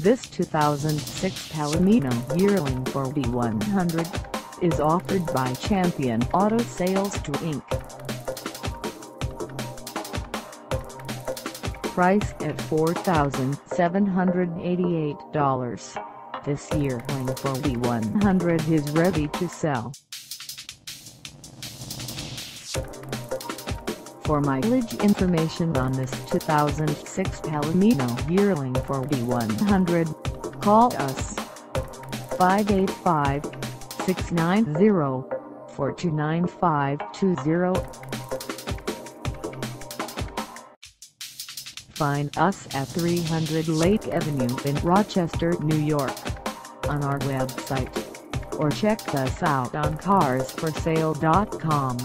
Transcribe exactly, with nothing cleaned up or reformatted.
This two thousand six Palomino Yearling forty-one hundred is offered by Champion Auto Sales two Incorporated. Priced at four thousand seven hundred eighty-eight dollars, this Yearling forty-one hundred is ready to sell. For mileage information on this two thousand six Palomino Yearling forty-one hundred, call us five eight five, six nine zero, four two nine five two zero. Find us at three hundred Lake Avenue in Rochester, New York, on our website, or check us out on cars for sale dot com.